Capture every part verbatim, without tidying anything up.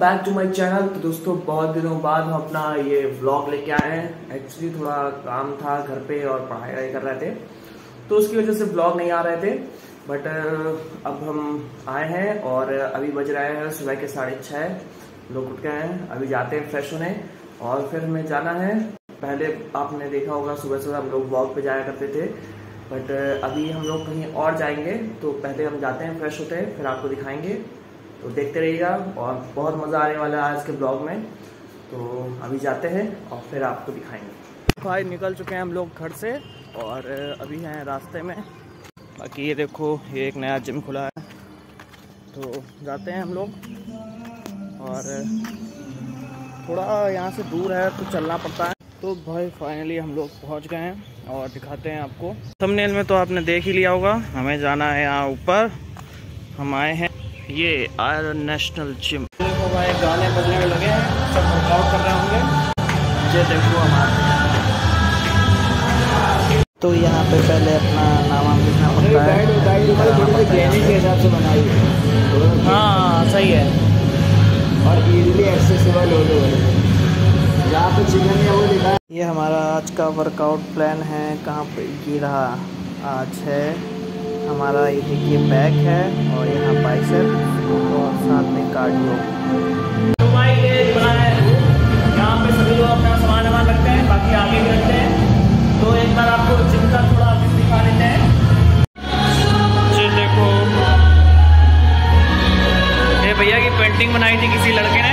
Back to my channel. तो दोस्तों बहुत दिनों बाद हम अपना ये व्लॉग लेके आए हैं। एक्चुअली थोड़ा काम था घर पे और पढ़ाई कर रहे थे तो उसकी वजह से व्लॉग नहीं आ रहे थे, बट अब हम आए हैं और अभी बज रहा है सुबह के साढ़े छः। लोग उठ गए हैं, अभी जाते हैं फ्रेश होने और फिर हमें जाना है। पहले आपने देखा होगा सुबह सुबह हम लोग वॉक पर जाया करते थे, बट अभी हम लोग कहीं और जाएंगे तो पहले हम जाते हैं फ्रेश होते हैं, फिर आपको दिखाएंगे। तो देखते रहिएगा और बहुत मज़ा आने वाला है आज के ब्लॉग में। तो अभी जाते हैं और फिर आपको दिखाएंगे। भाई निकल चुके हैं हम लोग घर से और अभी हैं रास्ते में। बाकी ये देखो ये एक नया जिम खुला है तो जाते हैं हम लोग। और थोड़ा यहाँ से दूर है तो चलना पड़ता है। तो भाई फाइनली हम लोग पहुँच गए हैं और दिखाते हैं आपको। थंबनेल में तो आपने देख ही लिया होगा, हमें जाना है यहाँ ऊपर। हम आए हैं ये आयरन नेशनल जिम। हमारे गाने बजने में लगे हैं, सब वर्कआउट कर रहे होंगे। ये देखो हमारे तो यहाँ पे पहले अपना नाम लिखना पड़ता है। हाँ सही है। और इजीली एक्सेसिबल हो गए यहाँ पे जिम में वो दिखा। ये हमारा आज का वर्कआउट प्लान है। कहाँ पे ये रहा आज है हमारा, ये देखिए बैक है और यहाँ बाइसेप और साथ में कार्डियो। तो भाई ये बना है यहाँ पे सभी लोग अपना सामान वामान रखते हैं, बाकी आगे भी रखते हैं। तो एक बार आपको जिम का थोड़ा आगे दिखा देते हैं। जी देखो ये भैया की पेंटिंग बनाई थी किसी लड़के ने।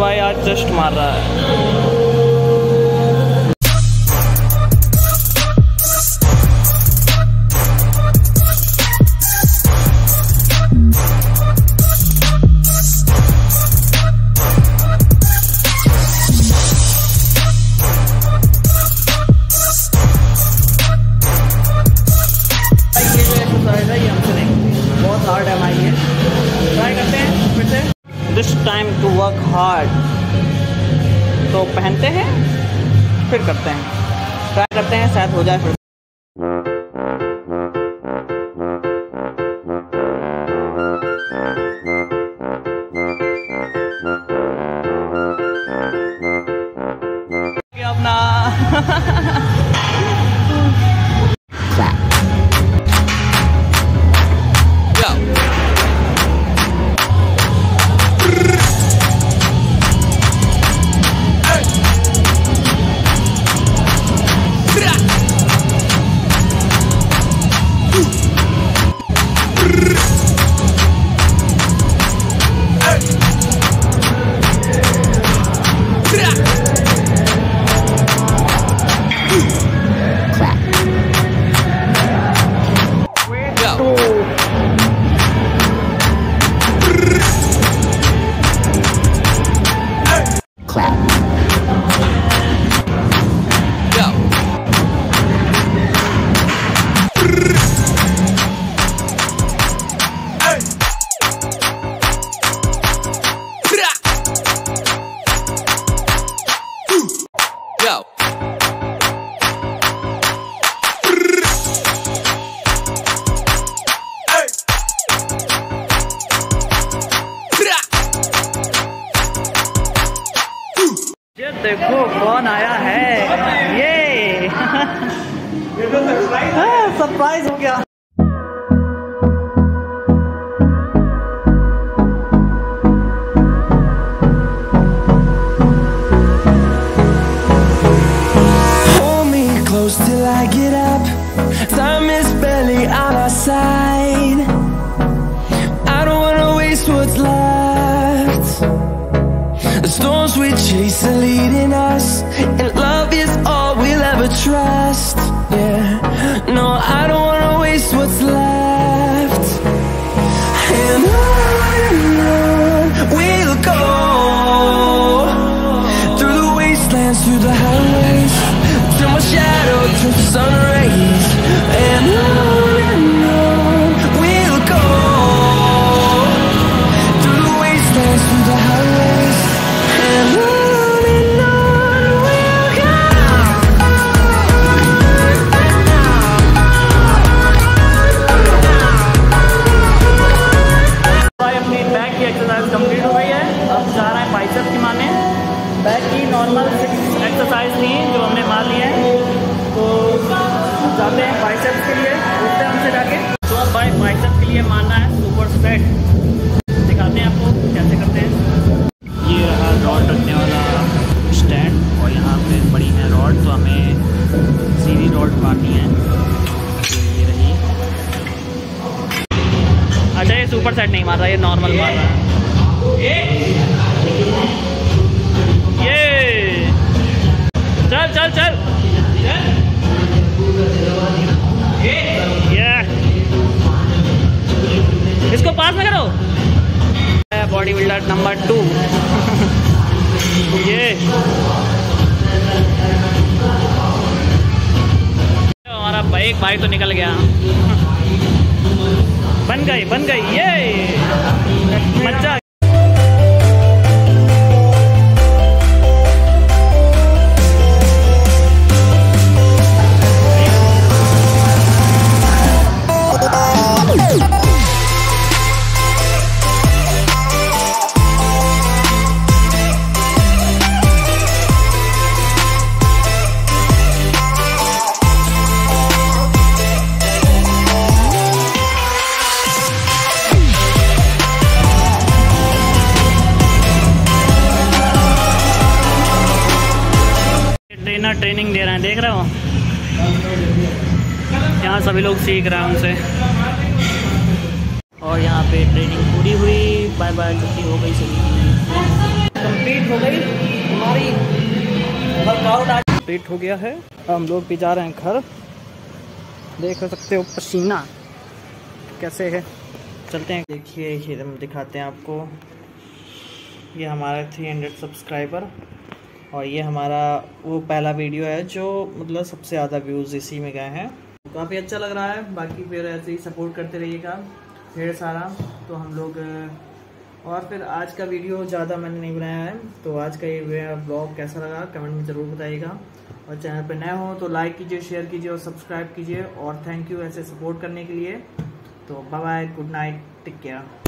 भाई आज जस्ट मार रहा है। हार्ड तो पहनते हैं फिर करते हैं, ट्राई करते हैं शायद हो जाए। फिर अपना देखो कौन आया है, ये सरप्राइज हो गया। The storms we chase are leading us, and love is all we'll ever trust. Yeah, no, I don't wanna waste what's left. And on and on we'll go, through the wastelands, through the highways, till my shadow turns to sun rays. And on and on we'll go. Exercise ली जो हमने मान लिया है, तो जाते हैं biceps के लिए, उठते हैं हमसे जाके। तो अब भाई बाइसेप्स के लिए मानना है सुपर स्ट्रेट, दिखाते हैं आपको कैसे करते हैं। ये रहा रॉड रखने वाला स्टैंड और यहाँ पे बड़ी है रॉड, तो हमें सीधी रॉड मारनी है। ये रही, अच्छा ये सुपर सेट नहीं मार रहा, ये नॉर्मल मार रहा है। ये चल चल चल ये इसको पास ना करो। बॉडी बिल्डर नंबर टू ये हमारा बाइक भाई तो निकल गया, बन गई बन गई ये मजा। ट्रेनिंग दे रहे हैं, देख रहे हो यहाँ सभी लोग सीख रहे हैं उनसे। और यहाँ पे ट्रेनिंग पूरी हुई, बाय बाय छुट्टी हो गई, सभी कंप्लीट हो गई हमारी वर्कआउट आज कंप्लीट हो गया है। हम लोग भी जा रहे हैं घर, देख सकते हो पसीना कैसे है। चलते हैं, देखिए ये हम दिखाते हैं आपको, ये हमारा तीन सौ सब्सक्राइबर और ये हमारा वो पहला वीडियो है जो मतलब सबसे ज़्यादा व्यूज़ इसी में गए हैं, काफ़ी अच्छा लग रहा है। बाकी फिर ऐसे ही सपोर्ट करते रहिएगा ढेर सारा। तो हम लोग और फिर आज का वीडियो ज़्यादा मैंने नहीं बनाया है, तो आज का ये ब्लॉग कैसा लगा कमेंट में ज़रूर बताइएगा। और चैनल पर नए हो तो लाइक कीजिए, शेयर कीजिए और सब्सक्राइब कीजिए। और थैंक यू ऐसे सपोर्ट करने के लिए। तो bye bye, good night, take care.